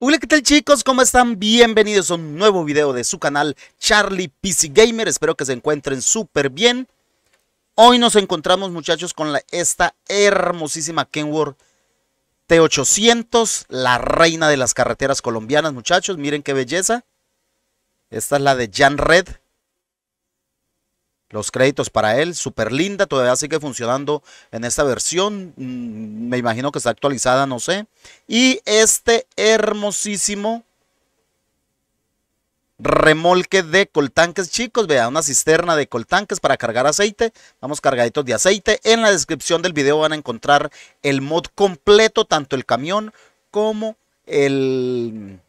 Hola, ¿qué tal chicos? ¿Cómo están? Bienvenidos a un nuevo video de su canal Charlie PC Gamer. Espero que se encuentren súper bien. Hoy nos encontramos, muchachos, con esta hermosísima Kenworth T800, la reina de las carreteras colombianas, muchachos. Miren qué belleza. Esta es la de Yanred. Los créditos para él, súper linda, todavía sigue funcionando en esta versión, me imagino que está actualizada, no sé. Y este hermosísimo remolque de Coltanques, chicos, vean, una cisterna de Coltanques para cargar aceite, vamos cargaditos de aceite. En la descripción del video van a encontrar el mod completo, tanto el camión como el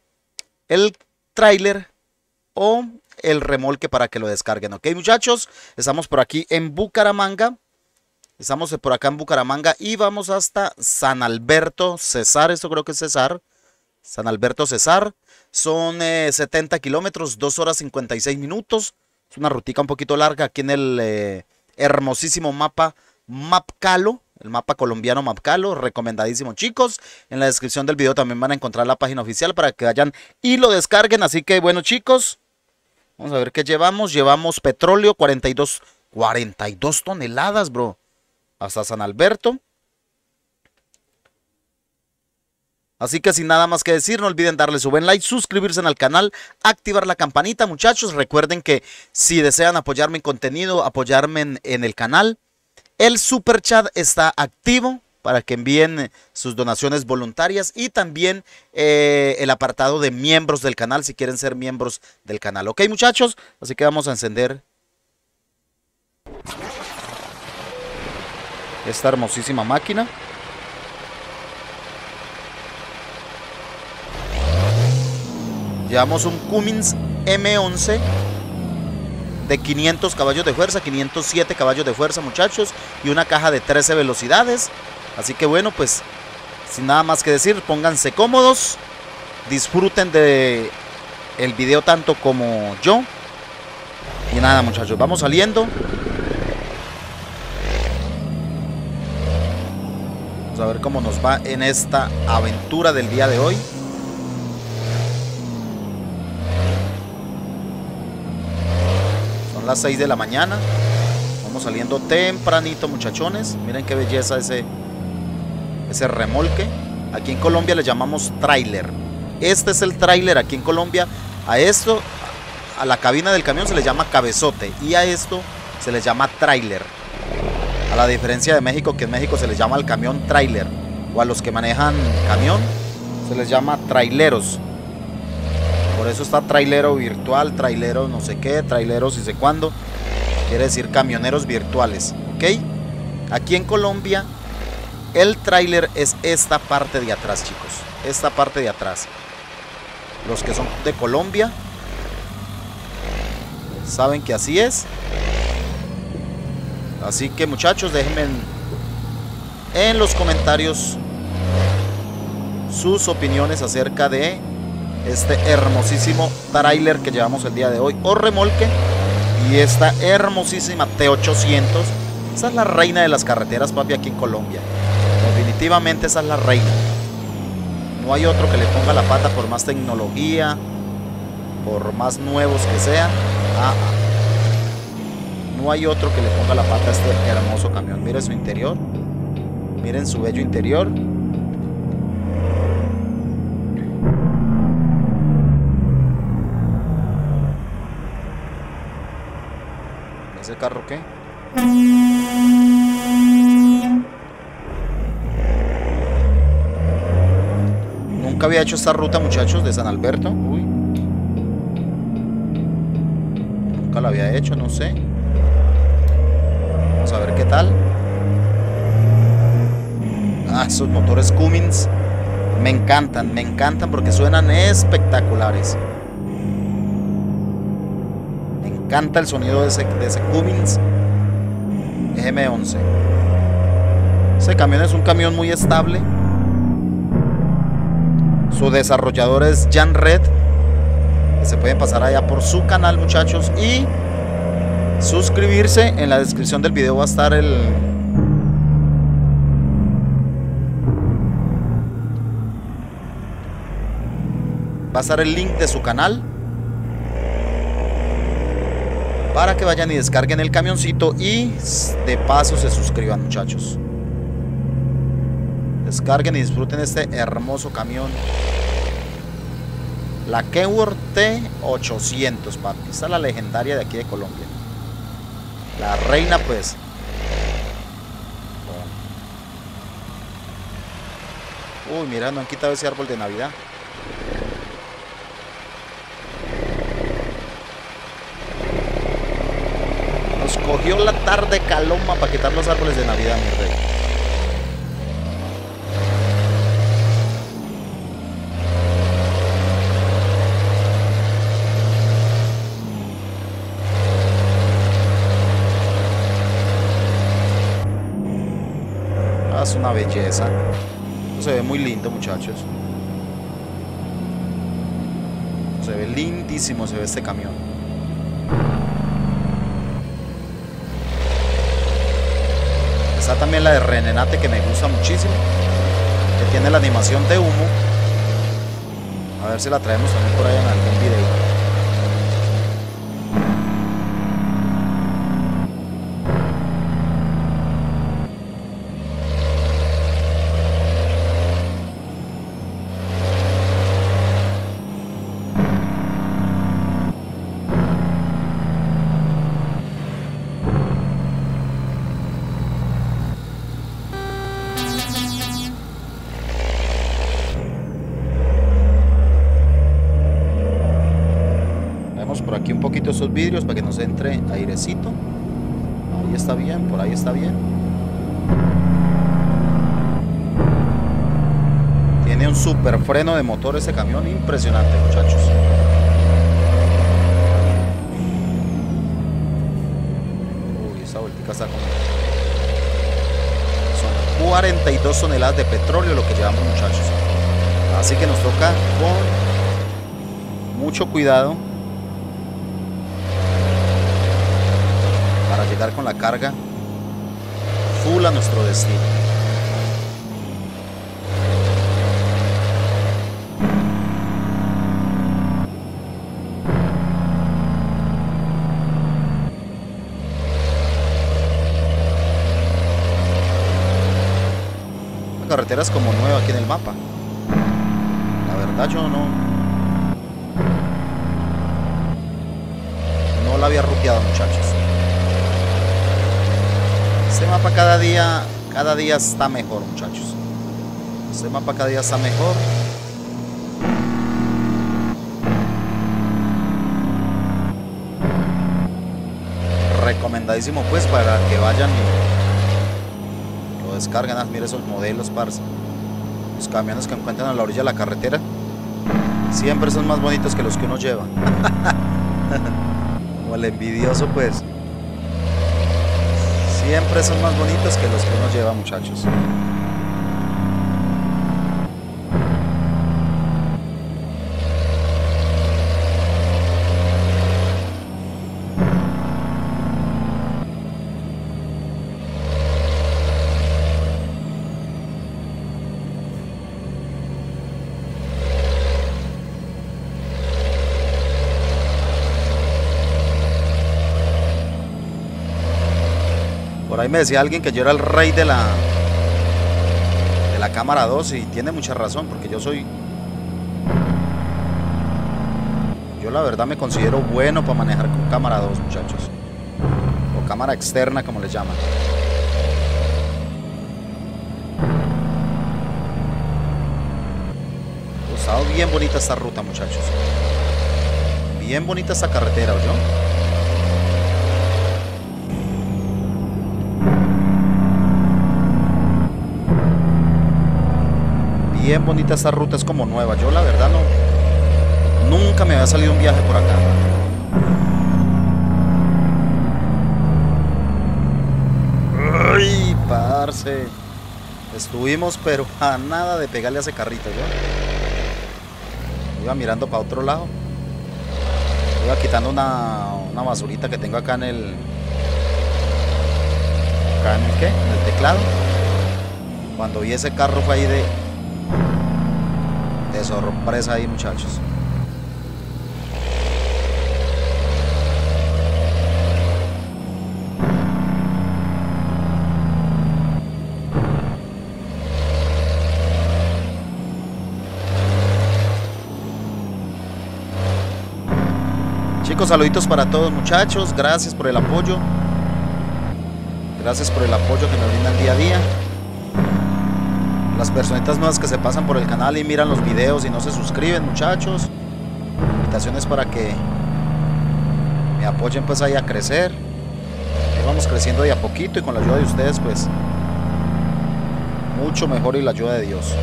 tráiler o el remolque para que lo descarguen. Ok, muchachos, estamos por aquí en Bucaramanga, y vamos hasta San Alberto, Cesar. Esto creo que es Cesar, San Alberto, Cesar. Son 70 kilómetros, 2 horas 56 minutos, es una rutica un poquito larga. Aquí en el hermosísimo mapa Mapcalo, el mapa colombiano Mapcalo, recomendadísimo, chicos. En la descripción del video también van a encontrar la página oficial para que vayan y lo descarguen. Así que bueno, chicos, vamos a ver qué llevamos. Llevamos petróleo, 42 toneladas, bro. Hasta San Alberto. Así que sin nada más que decir, no olviden darle su buen like, suscribirse al canal, activar la campanita, muchachos. Recuerden que si desean apoyar mi contenido, apoyarme en el canal, el super chat está activo para que envíen sus donaciones voluntarias, y también el apartado de miembros del canal, si quieren ser miembros del canal. Ok, muchachos, así que vamos a encender esta hermosísima máquina. Llevamos un Cummins M11 de 500 caballos de fuerza, 507 caballos de fuerza, muchachos, y una caja de 13 velocidades. Así que bueno, pues sin nada más que decir, pónganse cómodos, disfruten de el video tanto como yo. Y nada, muchachos, vamos saliendo. Vamos a ver cómo nos va en esta aventura del día de hoy. Son las 6 de la mañana. Vamos saliendo tempranito, muchachones. Miren qué belleza ese remolque. Aquí en Colombia le llamamos tráiler. Este es el tráiler aquí en Colombia. A esto, a la cabina del camión, se le llama cabezote, y a esto se le llama tráiler, a la diferencia de México, que en México se le llama al camión tráiler, o a los que manejan camión se les llama traileros. Por eso está trailero virtual, trailero no sé qué, trailero si sé cuándo, quiere decir camioneros virtuales. Ok, aquí en Colombia el tráiler es esta parte de atrás, chicos. Esta parte de atrás. Los que son de Colombia saben que así es. Así que, muchachos, déjenme en los comentarios sus opiniones acerca de este hermosísimo tráiler que llevamos el día de hoy, o remolque, y esta hermosísima T800. Esa es la reina de las carreteras, papi, aquí en Colombia. Definitivamente esa es la reina. No hay otro que le ponga la pata, por más tecnología, por más nuevos que sean. No hay otro que le ponga la pata a este hermoso camión. Miren su interior, miren su bello interior. ¿Ese carro qué? Nunca había hecho esta ruta, muchachos, de San Alberto. Uy, nunca la había hecho, no sé. Vamos a ver qué tal. Ah, esos motores Cummins me encantan porque suenan espectaculares. Me encanta el sonido de ese Cummins M11. Ese camión es un camión muy estable. Su desarrollador es Yanred, que se pueden pasar allá por su canal, muchachos, y suscribirse. En la descripción del video va a estar va a estar el link de su canal para que vayan y descarguen el camioncito y de paso se suscriban, muchachos. Descarguen y disfruten este hermoso camión, la Kenworth T800, papi. Esta es la legendaria de aquí de Colombia, la reina, pues. Uy, mira, no han quitado ese árbol de Navidad. Nos cogió la tarde caloma para quitar los árboles de Navidad, mi rey. Ah, es una belleza. Se ve muy lindo, muchachos. Se ve lindísimo, se ve este camión. Está también la de Renenate, que me gusta muchísimo, que tiene la animación de humo. A ver si la traemos también por ahí en algún video. Esos vidrios para que nos entre airecito. Ahí está bien, por ahí está bien. Tiene un super freno de motor ese camión, impresionante, muchachos. Uy, esa vueltica está como... Son 42 toneladas de petróleo lo que llevamos, muchachos. Así que nos toca con mucho cuidado para llegar con la carga full a nuestro destino. La carretera es como nueva aquí en el mapa. La verdad yo no la había ruqueado, muchachos. Este mapa cada día está mejor, muchachos. Este mapa cada día está mejor. Recomendadísimo, pues, para que vayan y lo descarguen. Ah, mira esos modelos, parce. Los camiones que encuentran a la orilla de la carretera siempre son más bonitos que los que uno lleva. Como el envidioso, pues. Siempre son más bonitos que los que uno lleva, muchachos. Por ahí me decía alguien que yo era el rey de la cámara 2 y tiene mucha razón, porque yo la verdad me considero bueno para manejar con cámara 2, muchachos, o cámara externa como les llaman. Ha estado bien bonita esta ruta, muchachos, bien bonita esta carretera, ¿oyó? Bien bonita esta ruta, es como nueva. Yo la verdad nunca me había salido un viaje por acá. Ay, parce. Estuvimos pero a nada de pegarle a ese carrito, yo. Iba mirando para otro lado. Iba quitando una basurita que tengo acá en el... ¿Acá en el qué? En el teclado. Cuando vi ese carro fue ahí de sorpresa ahí, muchachos. Ricos saluditos para todos, muchachos. Gracias por el apoyo. Gracias por el apoyo que me brindan día a día. Las personitas nuevas que se pasan por el canal y miran los videos y no se suscriben, muchachos. Invitaciones para que me apoyen pues ahí a crecer. Ahí vamos creciendo de a poquito y con la ayuda de ustedes pues mucho mejor y la ayuda de Dios.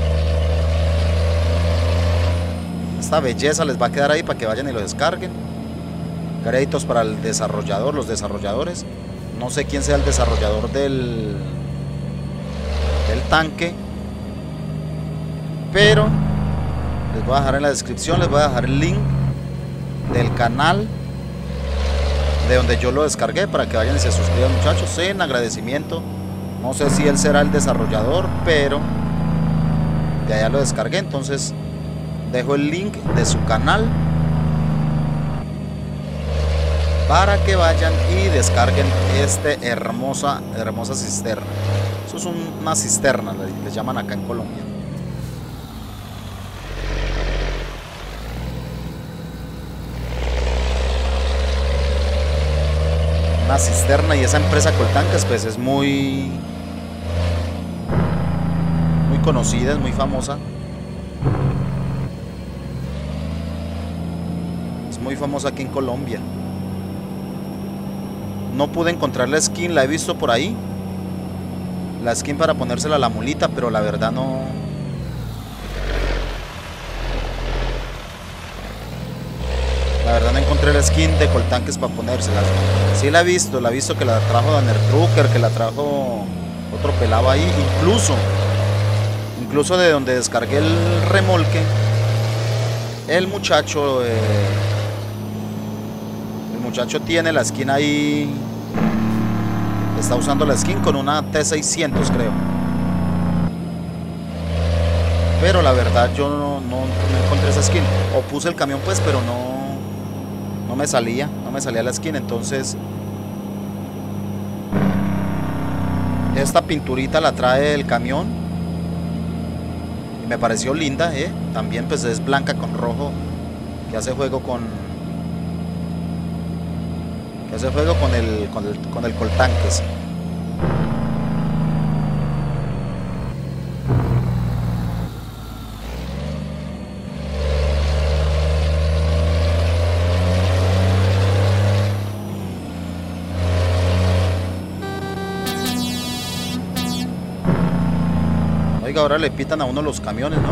Esta belleza les va a quedar ahí para que vayan y lo descarguen. Créditos para el desarrollador, los desarrolladores. No sé quién sea el desarrollador del tanque, pero les voy a dejar en la descripción, les voy a dejar el link del canal de donde yo lo descargué para que vayan y se suscriban, muchachos, en agradecimiento. No sé si él será el desarrollador, pero de allá lo descargué, entonces dejo el link de su canal para que vayan y descarguen este hermosa cisterna. Eso es una cisterna, le llaman acá en Colombia. Una cisterna. Y esa empresa Coltanques pues es muy conocida, es muy famosa. Es muy famosa aquí en Colombia. No pude encontrar la skin, la he visto por ahí, la skin para ponérsela a la mulita, pero la verdad no. La verdad no encontré la skin de Coltanques para ponérsela. Sí la he visto que la trajo Danner Trucker, que la trajo otro pelado ahí. Incluso de donde descargué el remolque, el muchacho... muchacho tiene la skin ahí, está usando la skin con una T600 creo, pero la verdad yo no encontré esa skin, o puse el camión pues, pero no me salía la skin. Entonces esta pinturita la trae el camión y me pareció linda, también pues es blanca con rojo, que hace juego con el Coltanques. Oiga, ahora le pitan a uno los camiones, ¿no?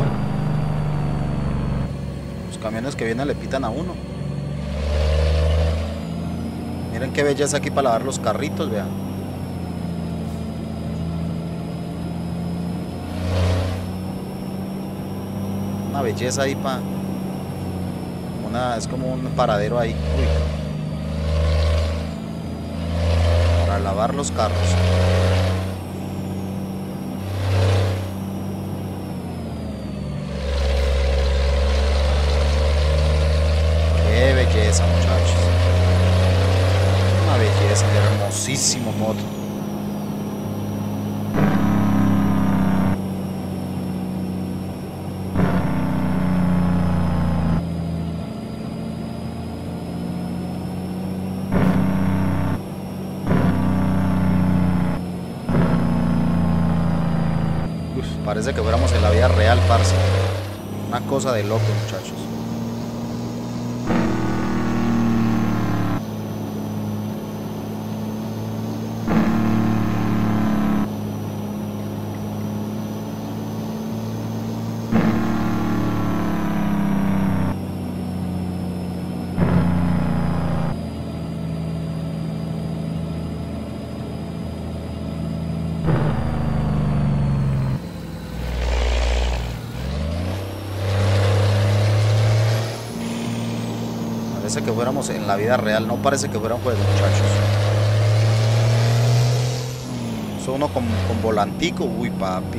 Los camiones que vienen le pitan a uno. Miren qué belleza aquí para lavar los carritos, vean. Una belleza ahí para... es como un paradero ahí. Uy. Para lavar los carros. Qué belleza, muchachos. Belleza, hermosísimo moto. Uf, parece que fuéramos en la vida real, parce. Una cosa de loco, muchachos. Parece que fuéramos en la vida real, no parece que fuera un juego, muchachos. Eso uno con volantico, uy papi.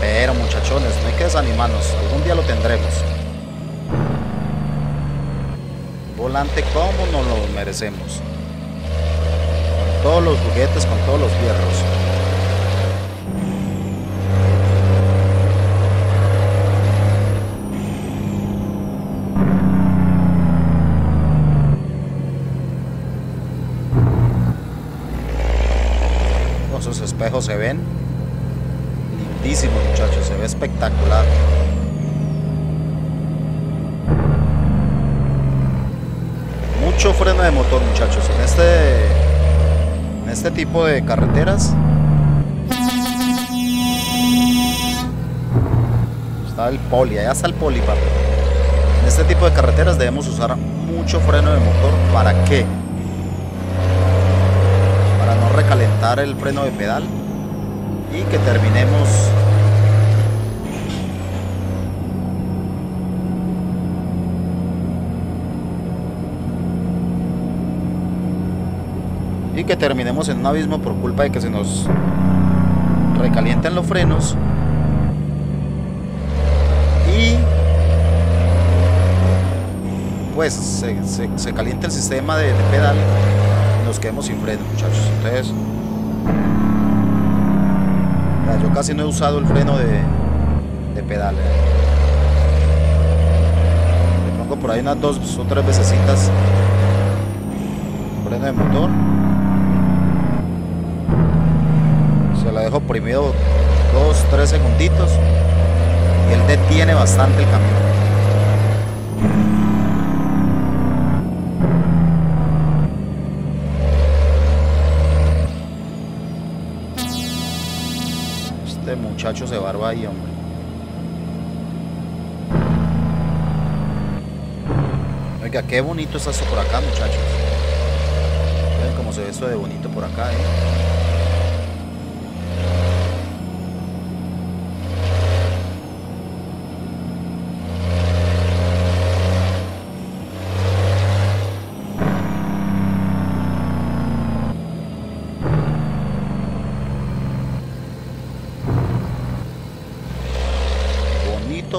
Pero muchachones, no hay que desanimarnos, algún día lo tendremos. volante como nos lo merecemos. Con todos los juguetes, con todos los fierros. Sus espejos se ven lindísimos, muchachos, se ve espectacular. Mucho freno de motor, muchachos, en este tipo de carreteras. Está el poli, allá está el poli, papi. En este tipo de carreteras debemos usar mucho freno de motor. ¿Para qué? Recalentar el freno de pedal y que terminemos en un abismo por culpa de que se nos recalientan los frenos y pues se calienta el sistema de pedal. Nos quedemos sin freno, muchachos. Entonces, mira, yo casi no he usado el freno de pedal. Le pongo por ahí unas 2 o 3 vecesitas freno de motor. Se la dejo oprimido 2 o 3 segunditos y él detiene bastante el camión. Muchacho se barba ahí, hombre. Oiga, qué bonito está esto por acá, muchachos. Miren cómo se ve esto de bonito por acá,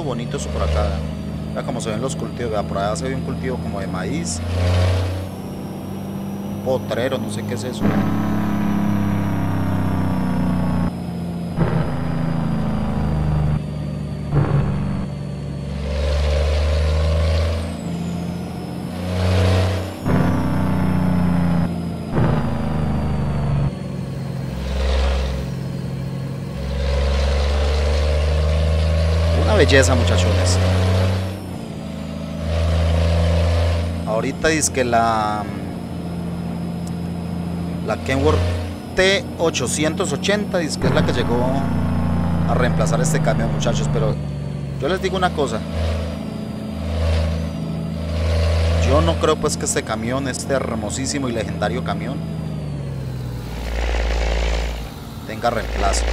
bonito eso por acá. Ya como se ven los cultivos, ¿verdad? Por allá se ve un cultivo como de maíz, potrero, no sé qué es eso. Belleza, muchachones. Ahorita dice que la Kenworth T880 dice que es la que llegó a reemplazar este camión, muchachos, pero yo les digo una cosa, yo no creo pues que este camión, este hermosísimo y legendario camión, tenga reemplazo,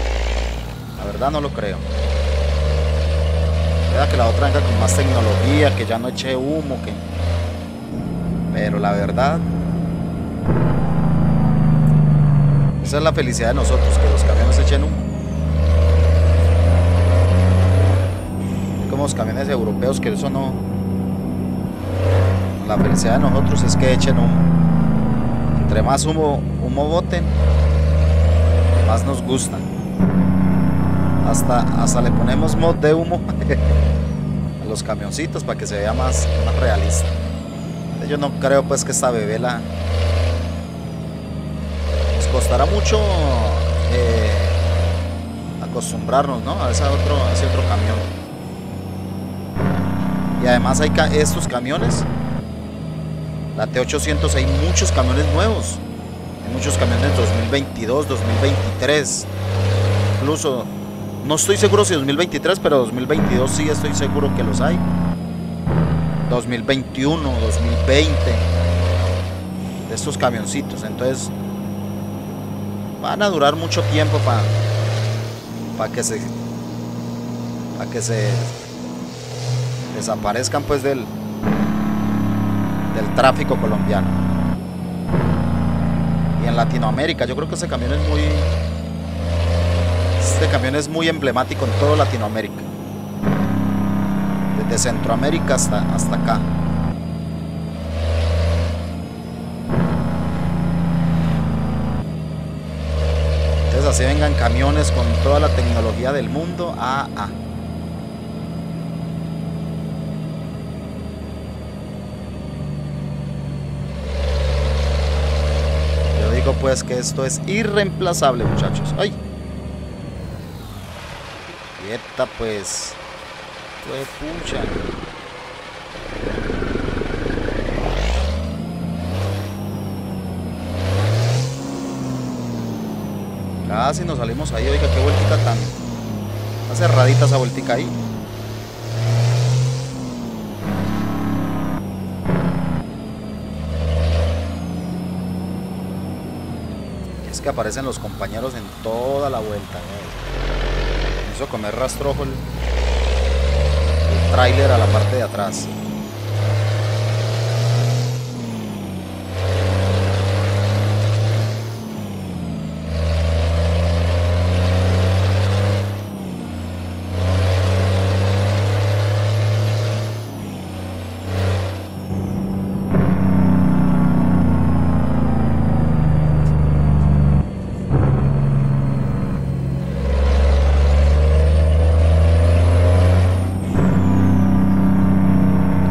la verdad no lo creo. Que la otra venga con más tecnología, que ya no eche humo, que... Pero la verdad, esa es la felicidad de nosotros, que los camiones echen humo. Como los camiones europeos, que eso no... La felicidad de nosotros es que echen humo. Entre más humo boten, más nos gustan. Hasta le ponemos mod de humo a los camioncitos para que se vea más realista. Yo no creo pues que esta bebé nos costará mucho acostumbrarnos, ¿no? a ese otro camión. Y además hay estos camiones, la T800, hay muchos camiones nuevos, hay muchos camiones 2022, 2023, incluso... No estoy seguro si 2023, pero 2022 sí estoy seguro que los hay. 2021, 2020. De estos camioncitos. Entonces, van a durar mucho tiempo para que se desaparezcan pues del tráfico colombiano. Y en Latinoamérica, yo creo que ese camión es muy... Este camión es muy emblemático en toda Latinoamérica, desde Centroamérica hasta acá. así vengan camiones con toda la tecnología del mundo. Yo digo pues que esto es irreemplazable, muchachos. ¡Ay! Quieta pues. ¡Qué pucha! Casi nos salimos ahí, oiga, qué vueltica tan... Está cerradita esa vueltica ahí. Es que aparecen los compañeros en toda la vuelta, ¿no? Eso comer rastrojo el tráiler a la parte de atrás.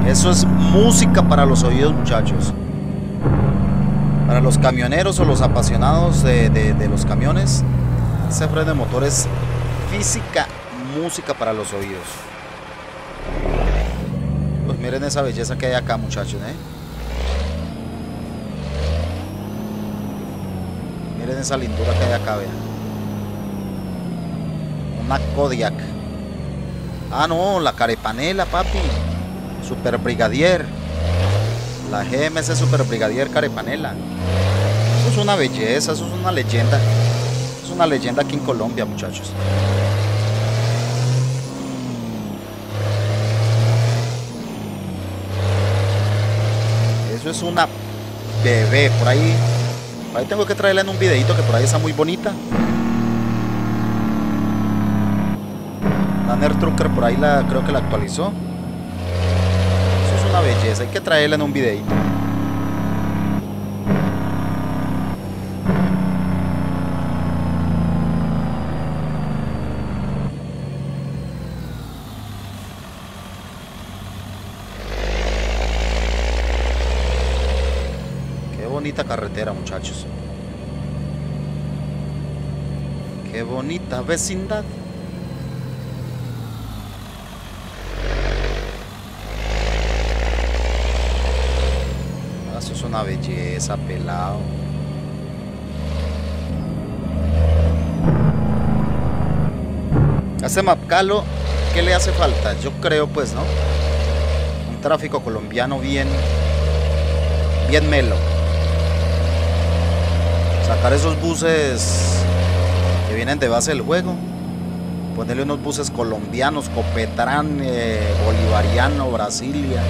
Eso es música para los oídos, muchachos. Para los camioneros o los apasionados de los camiones, ese freno de motor es física, música para los oídos. Pues miren esa belleza que hay acá, muchachos, Miren esa lindura que hay acá, vean. Una Kodiak. Ah, no, la Carepanela, papi. Super Brigadier, la GMC Super Brigadier Carepanela. Eso es una belleza, eso es una leyenda. Es una leyenda aquí en Colombia, muchachos. Eso es una bebé. Por ahí tengo que traerla en un videito que por ahí está muy bonita. Danner Trucker por ahí creo que la actualizó. Una belleza, hay que traerla en un videito. Qué bonita carretera, muchachos. Qué bonita vecindad. Una belleza, pelado. A este Mapcalo, ¿qué le hace falta? Yo creo pues, ¿no? Un tráfico colombiano bien melo. Sacar esos buses que vienen de base del juego. Ponerle unos buses colombianos, Copetran, Bolivariano, Brasilia,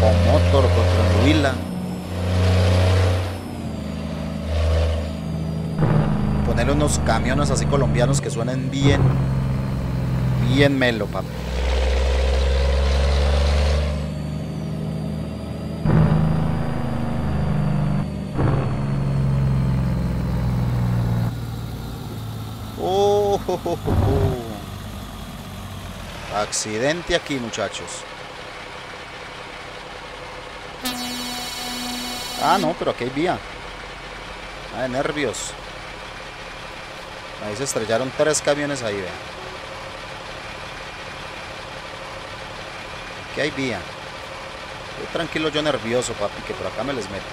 Comotor, Contruila. Ponerle unos camiones así colombianos que suenen bien melo, papi. Accidente aquí, muchachos. Ah, no, pero aquí hay vía. Ah, de nervios. Ahí se estrellaron 3 camiones ahí, vean. Aquí hay vía. Estoy tranquilo, yo nervioso, papi, que por acá me les meto.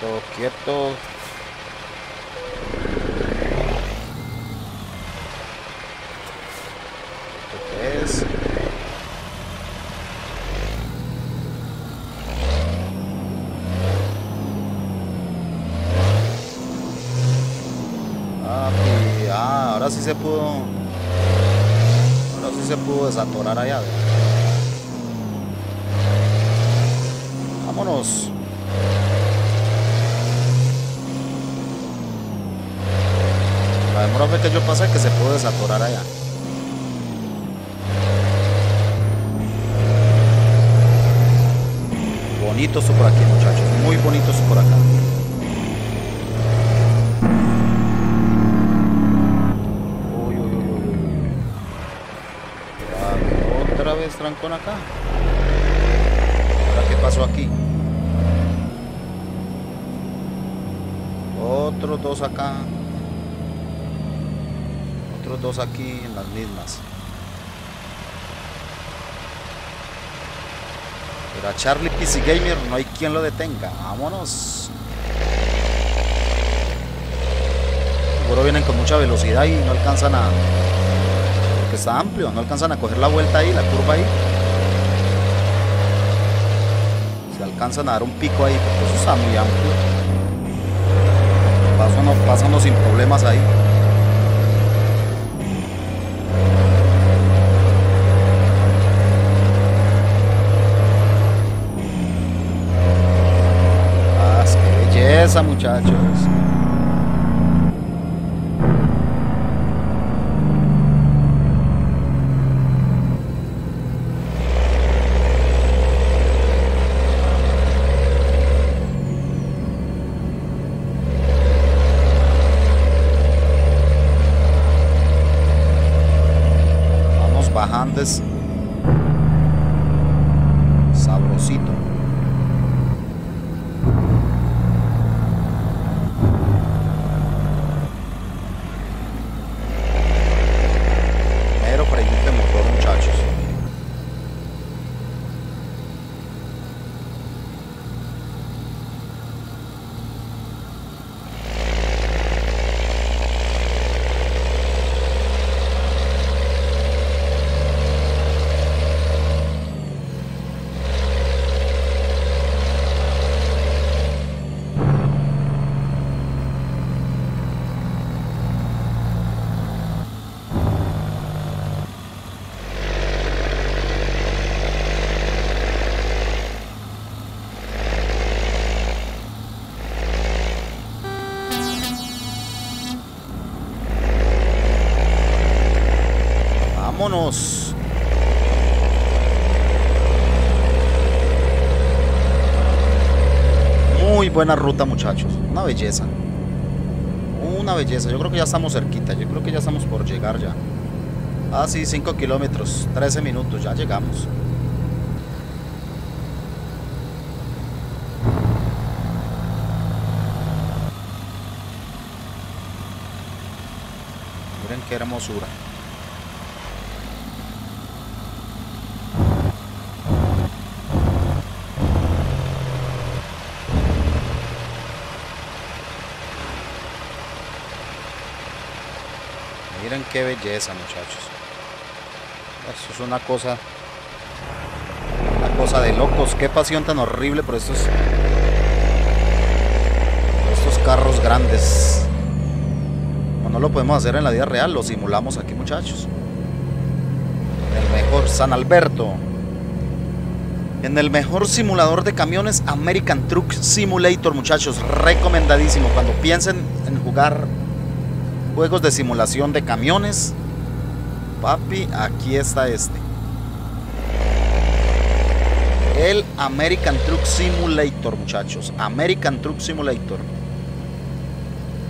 Quieto, quieto. Ahora sí se pudo desatorar allá. Vámonos. La demora fue que yo pasé que se pudo desatorar allá. bonito eso por aquí, muchachos. Muy bonito eso por acá. Uy, uy, uy, uy. Otra vez trancón acá. ¿Ahora qué pasó aquí? Otros dos acá. Otros dos aquí en las mismas. Pero a Charlie PC Gamer no hay quien lo detenga. Vámonos. Seguro vienen con mucha velocidad y no alcanzan a... porque está amplio, no alcanzan a coger la vuelta ahí, la curva ahí. Se alcanzan a dar un pico ahí, porque eso está muy amplio. Pásanos sin problemas ahí. Muchachos, vamos bajando sabrosito. Muy buena ruta, muchachos, una belleza, una belleza. Yo creo que ya estamos cerquita, yo creo que ya estamos por llegar ya. Ah, sí, 5 kilómetros, 13 minutos, ya llegamos. Miren qué hermosura. Miren qué belleza, muchachos. Eso es una cosa de locos. Qué pasión tan horrible por estos carros grandes. Como no lo podemos hacer en la vida real, lo simulamos aquí, muchachos. En el mejor San Alberto, en el mejor simulador de camiones, American Truck Simulator, muchachos. Recomendadísimo cuando piensen en jugar juegos de simulación de camiones. Papi, aquí está el American Truck Simulator, muchachos. American Truck Simulator.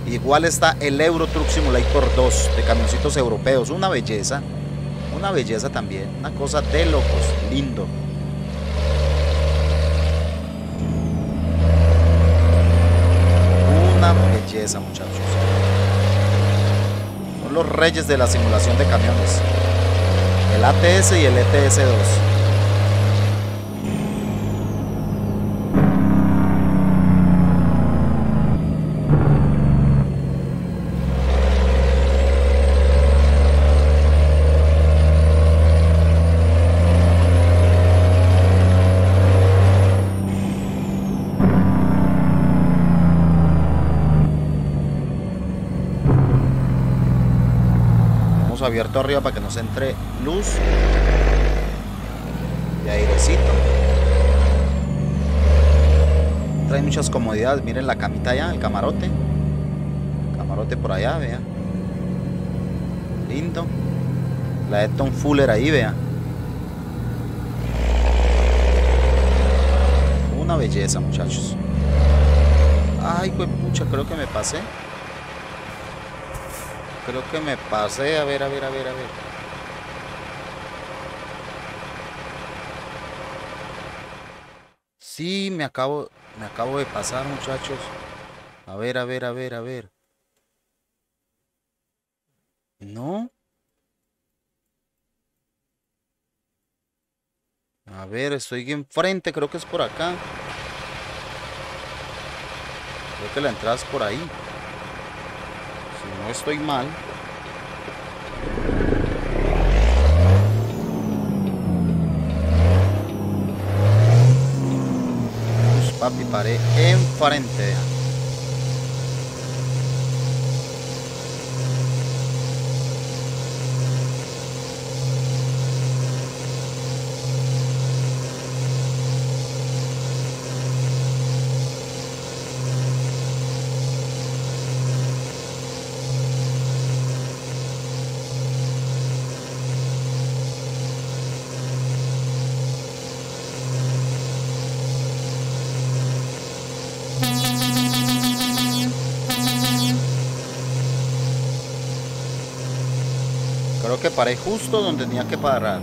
Igual está el Euro Truck Simulator 2 de camioncitos europeos. Una belleza también, una cosa de locos, lindo. Una belleza, muchachos. Los reyes de la simulación de camiones, el ATS y el ETS2. Abierto arriba para que nos entre luz y airecito. Trae muchas comodidades. Miren la camita allá, el camarote, por allá, vea, lindo. La Eaton Fuller ahí, vea, una belleza, muchachos. Ay, huepucha, creo que me pasé. Creo que me pasé, a ver. Sí, me acabo de pasar, muchachos. A ver. No. A ver, estoy enfrente, creo que es por acá. Creo que la entrada es por ahí. Si no estoy mal. Papi, paré enfrente. Que paré justo donde tenía que parar.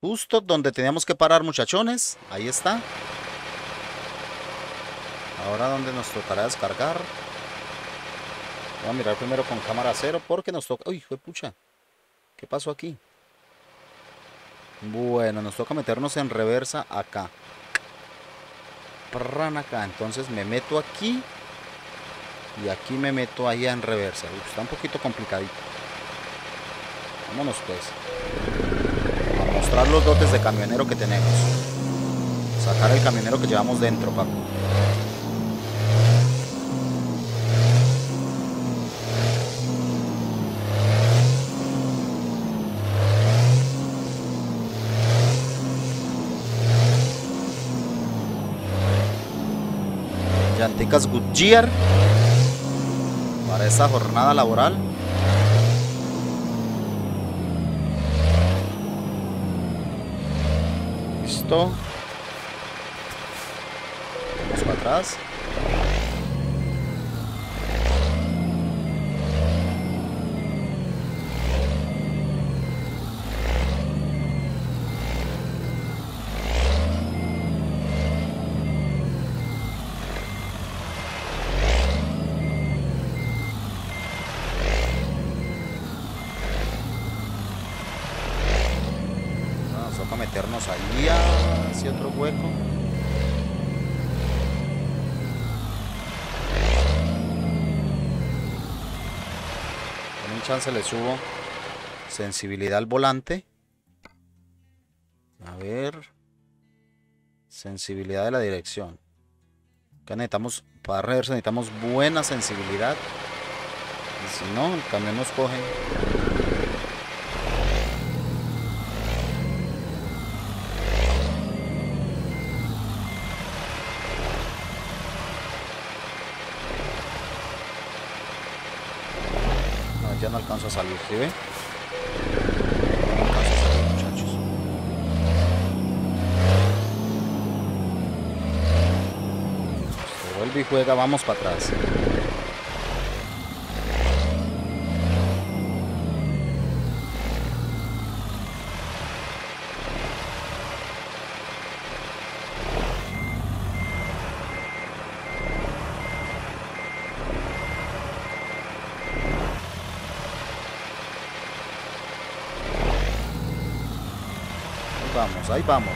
Justo donde teníamos que parar, muchachones. Ahí está. Ahora donde nos tocará descargar. Voy a mirar primero con cámara cero porque nos toca... ¡Uy, juepucha! ¿Qué pasó aquí? Bueno, nos toca meternos en reversa acá. Prrran acá. Entonces me meto aquí. Y aquí me meto allá en reversa. Uy, está un poquito complicadito. Vámonos pues. A mostrar los dotes de camionero que tenemos. Sacar el camionero que llevamos dentro, papu. Llanticas Goodyear para esta jornada laboral. Listo. Vamos para atrás. Se le subo sensibilidad al volante, a ver, sensibilidad de la dirección. Acá necesitamos, para reversa necesitamos buena sensibilidad, y si no el camión nos coge. Alcanzo a salir, ¿sí ve? No alcanzo a salir, muchachos. Se vuelve y juega, vamos para atrás. Ahí vamos.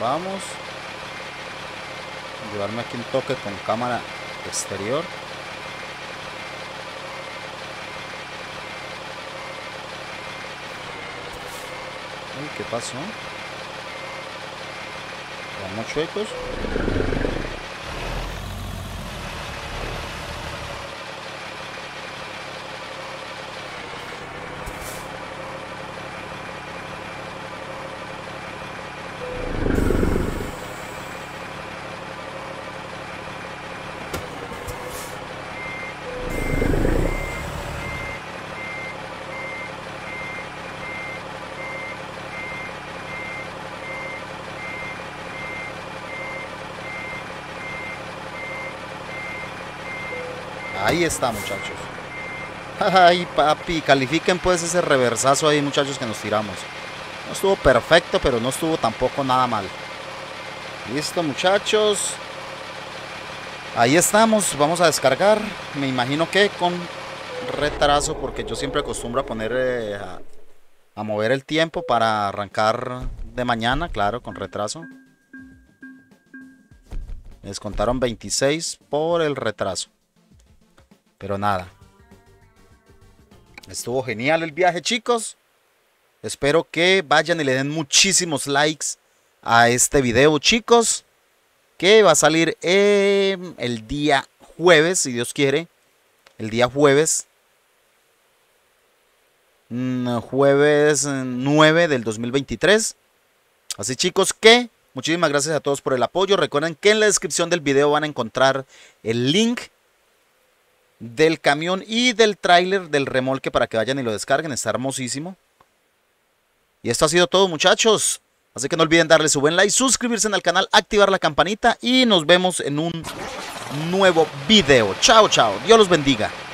Vamos a llevarme aquí un toque con cámara exterior. Uy, ¿qué pasó? Vamos chuecos. Ahí está, muchachos. Ay, papi, califiquen pues ese reversazo ahí, muchachos, que nos tiramos. No estuvo perfecto, pero no estuvo tampoco nada mal. Listo, muchachos. Ahí estamos, vamos a descargar. Me imagino que con retraso, porque yo siempre acostumbro a poner a mover el tiempo para arrancar de mañana, claro, con retraso. Me descontaron 26 por el retraso. Pero nada, estuvo genial el viaje, chicos. Espero que vayan y le den muchísimos likes a este video, chicos, que va a salir el día jueves, si Dios quiere. El día jueves. Jueves 9 del 2023. Así, chicos, que muchísimas gracias a todos por el apoyo. Recuerden que en la descripción del video van a encontrar el link del camión y del tráiler, del remolque, para que vayan y lo descarguen. Está hermosísimo. Y esto ha sido todo, muchachos. Así que no olviden darle su buen like, suscribirse al canal, activar la campanita y nos vemos en un nuevo video. Chao, chao. Dios los bendiga.